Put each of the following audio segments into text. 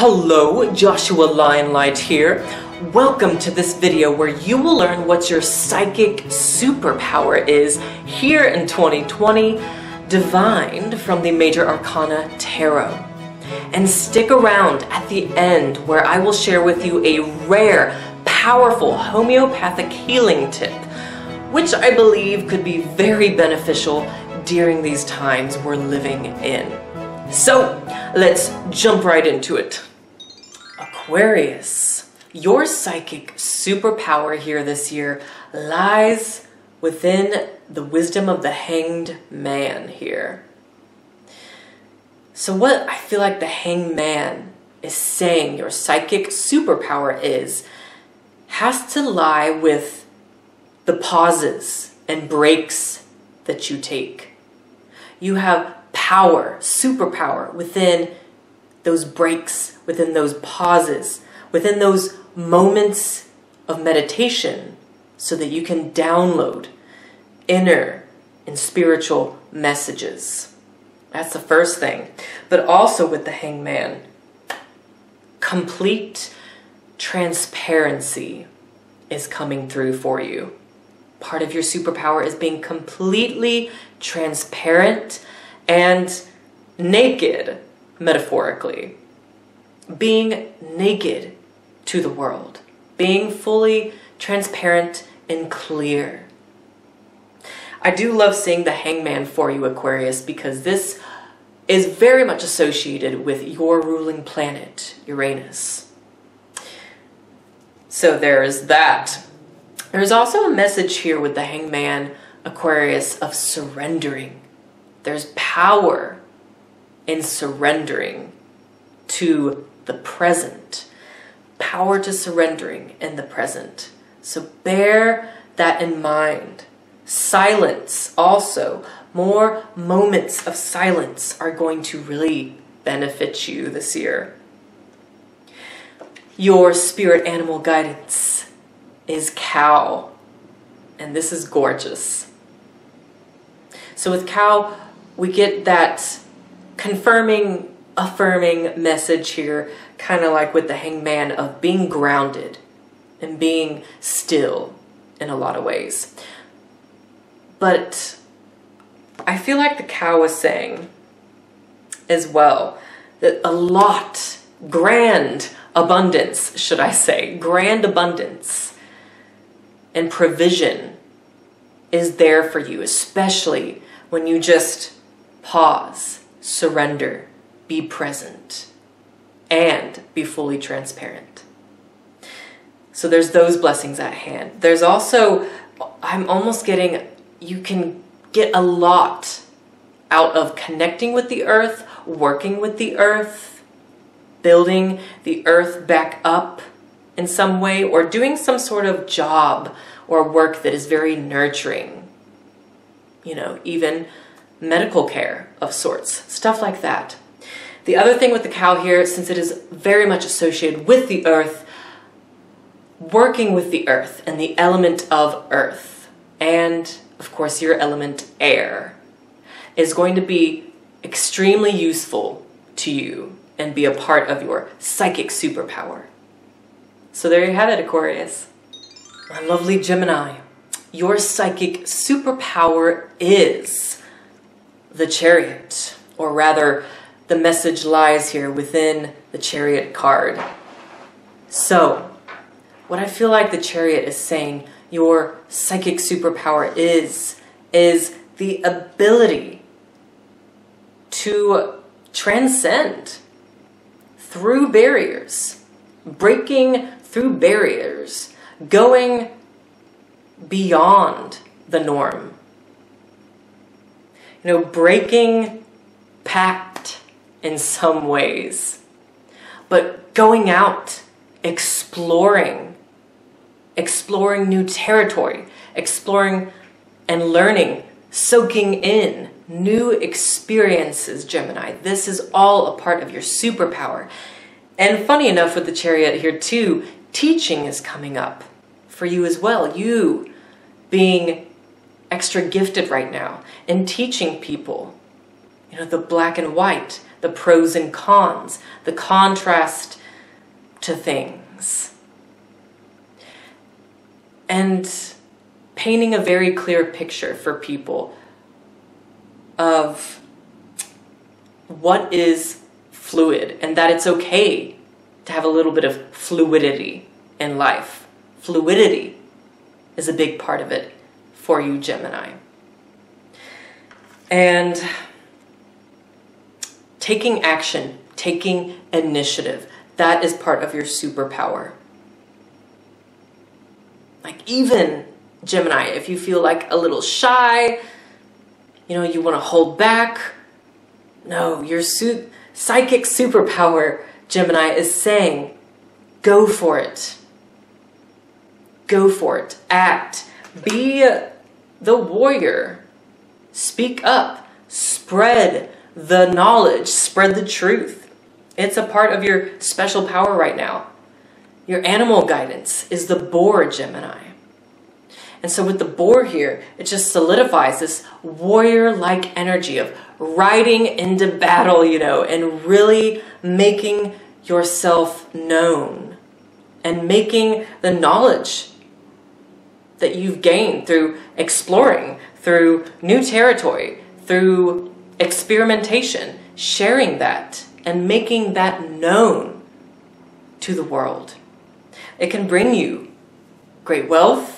Hello, Joshua Lionlight here. Welcome to this video where you will learn what your psychic superpower is here in 2020, divined from the Major Arcana Tarot. And stick around at the end where I will share with you a rare, powerful homeopathic healing tip, which I believe could be very beneficial during these times we're living in. So let's jump right into it. Aquarius, your psychic superpower here this year lies within the wisdom of the Hanged Man here. So what I feel like the Hanged Man is saying your psychic superpower is has to lie with the pauses and breaks that you take. You have power, superpower within those breaks, within those pauses, within those moments of meditation so that you can download inner and spiritual messages. That's the first thing. But also with the Hanged Man, complete transparency is coming through for you. Part of your superpower is being completely transparent and naked, metaphorically. Being naked to the world. Being fully transparent and clear. I do love seeing the Hanged Man for you, Aquarius, because this is very much associated with your ruling planet, Uranus. So there is that. There's also a message here with the Hanged Man, Aquarius, of surrendering. There's power in surrendering to the present. Power to surrendering in the present. So bear that in mind. Silence also. More moments of silence are going to really benefit you this year. Your spirit animal guidance is cow. And this is gorgeous. So with cow, we get that confirming, affirming message here, kind of like with the Hanged Man, of being grounded and being still in a lot of ways. But I feel like the cow is saying as well that a lot, grand abundance, should I say, grand abundance and provision is there for you, especially when you just pause, surrender, be present, and be fully transparent. So there's those blessings at hand. There's also, I'm almost getting, you can get a lot out of connecting with the earth, working with the earth, building the earth back up in some way, or doing some sort of job or work that is very nurturing. You know, even medical care of sorts, stuff like that. The other thing with the cow here, since it is very much associated with the earth, working with the earth and the element of earth, and of course your element air, is going to be extremely useful to you and be a part of your psychic superpower. So there you have it, Aquarius. My lovely Gemini, your psychic superpower is the Chariot, or rather, the message lies here within the Chariot card. So, what I feel like the Chariot is saying your psychic superpower is the ability to transcend through barriers, breaking through barriers, going beyond the norm. You know, breaking pact in some ways, but going out, exploring new territory, exploring and learning, soaking in new experiences, Gemini. This is all a part of your superpower. And funny enough, with the Chariot here too, teaching is coming up for you as well. You being extra gifted right now and teaching people, you know, the black and white, the pros and cons, the contrast to things. And painting a very clear picture for people of what is fluid, and that it's okay to have a little bit of fluidity in life. Fluidity is a big part of it for you, Gemini. And taking action, taking initiative, that is part of your superpower. Like, even Gemini, if you feel like a little shy, you know, you want to hold back, no, your psychic superpower, Gemini, is saying, go for it. Go for it. Act. Be the warrior. Speak up. Spread the knowledge. Spread the truth. It's a part of your special power right now. Your animal guidance is the boar, Gemini. And so with the boar here, it just solidifies this warrior-like energy of riding into battle, you know, and really making yourself known and making the knowledge that you've gained through exploring, through new territory, through experimentation, sharing that and making that known to the world. It can bring you great wealth,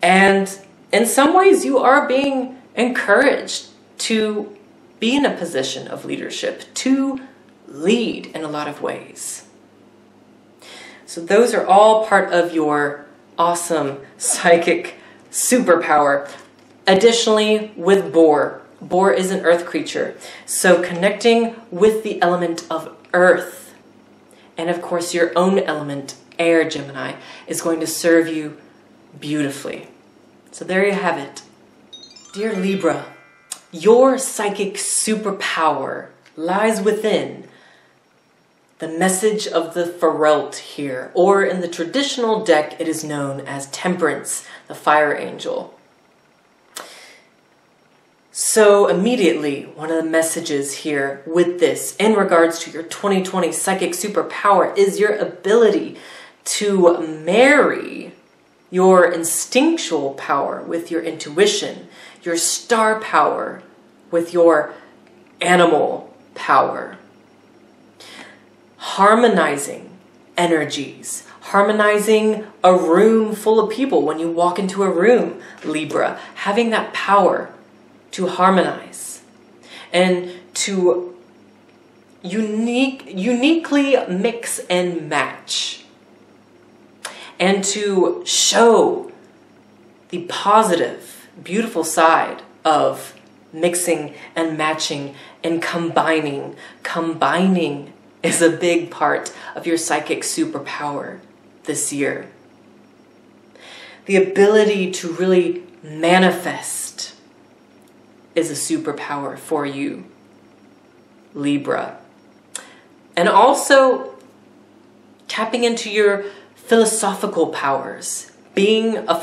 and in some ways you are being encouraged to be in a position of leadership, to lead in a lot of ways. So those are all part of your awesome psychic superpower. Additionally, with boar, boar is an earth creature, so connecting with the element of earth, and of course your own element, air, Gemini, is going to serve you beautifully. So there you have it. Dear Libra, your psychic superpower lies within the message of the Ferelt here, or in the traditional deck it is known as Temperance, the fire angel. So immediately, one of the messages here with this in regards to your 2020 psychic superpower is your ability to marry your instinctual power with your intuition, your star power with your animal power. Harmonizing energies, harmonizing a room full of people when you walk into a room, Libra, having that power to harmonize and to uniquely mix and match, and to show the positive, beautiful side of mixing and matching and combining. Combining is a big part of your psychic superpower this year. The ability to really manifest is a superpower for you, Libra. And also tapping into your philosophical powers, being a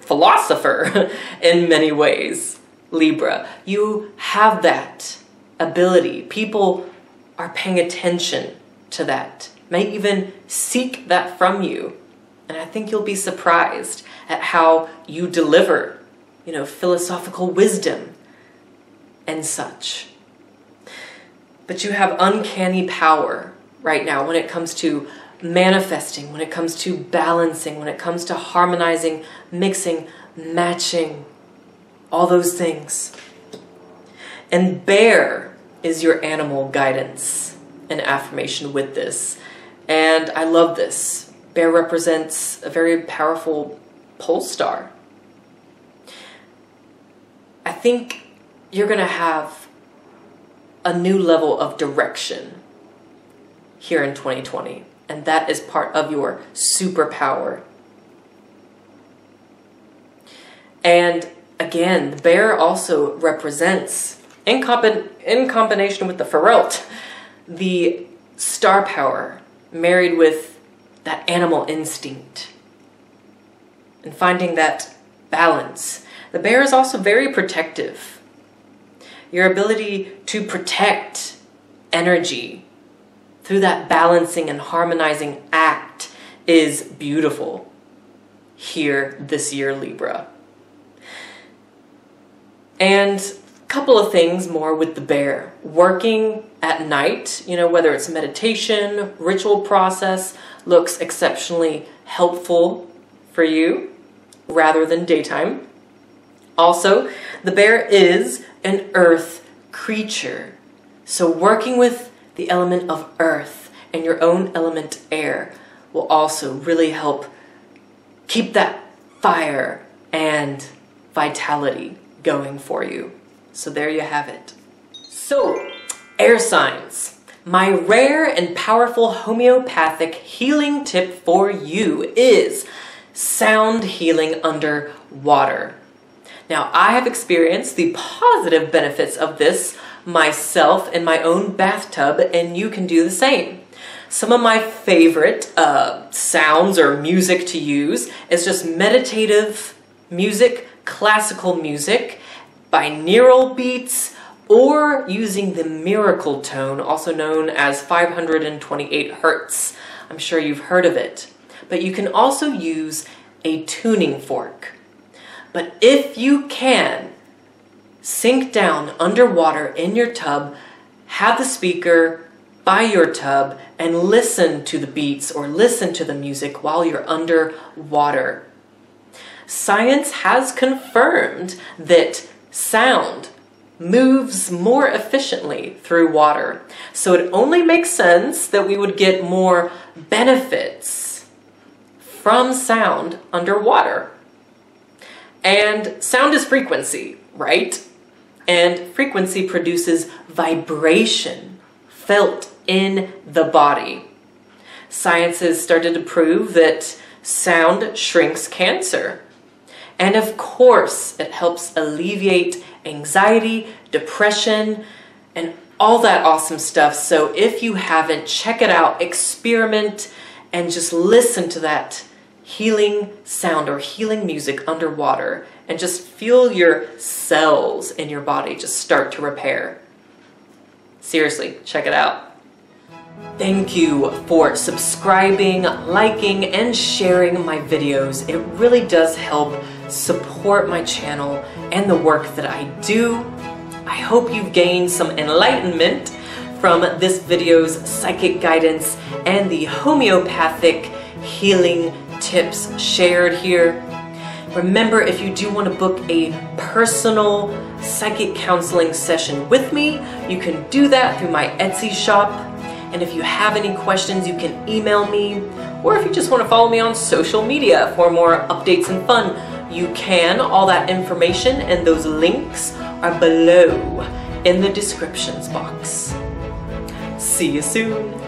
philosopher in many ways, Libra. You have that ability. People are paying attention to that, may even seek that from you. And I think you'll be surprised at how you deliver, you know, philosophical wisdom and such. But you have uncanny power right now when it comes to manifesting, when it comes to balancing, when it comes to harmonizing, mixing, matching, all those things. And bear is your animal guidance and affirmation with this. And I love this. Bear represents a very powerful pole star. I think you're gonna have a new level of direction here in 2020, and that is part of your superpower. And again, the bear also represents, in combination with the Ferelt, the star power married with that animal instinct and finding that balance. The bear is also very protective. Your ability to protect energy through that balancing and harmonizing act is beautiful here this year, Libra. And a couple of things more with the bear. Working at night, you know, whether it's meditation, ritual process, looks exceptionally helpful for you rather than daytime. Also, the bear is an earth creature. So working with the element of earth and your own element air will also really help keep that fire and vitality going for you. So there you have it. So, air signs. My rare and powerful homeopathic healing tip for you is sound healing under water. Now, I have experienced the positive benefits of this myself in my own bathtub, and you can do the same. Some of my favorite sounds or music to use is just meditative music, classical music, binaural beats, or using the Miracle Tone, also known as 528 Hz. I'm sure you've heard of it. But you can also use a tuning fork. But if you can, sink down underwater in your tub, have the speaker by your tub, and listen to the beats or listen to the music while you're underwater. Science has confirmed that sound moves more efficiently through water. So it only makes sense that we would get more benefits from sound underwater. And sound is frequency, right? And frequency produces vibration felt in the body. Science has started to prove that sound shrinks cancer. And of course, it helps alleviate anxiety, depression, and all that awesome stuff. So if you haven't, check it out, experiment, and just listen to that healing sound or healing music underwater and just feel your cells in your body just start to repair. Seriously, check it out. Thank you for subscribing, liking, and sharing my videos. It really does help support my channel and the work that I do. I hope you've gained some enlightenment from this video's psychic guidance and the homeopathic healing tips shared here. Remember, if you do want to book a personal psychic counseling session with me, you can do that through my Etsy shop. And if you have any questions, you can email me, or if you just want to follow me on social media for more updates and fun, you can. All that information and those links are below in the descriptions box. See you soon.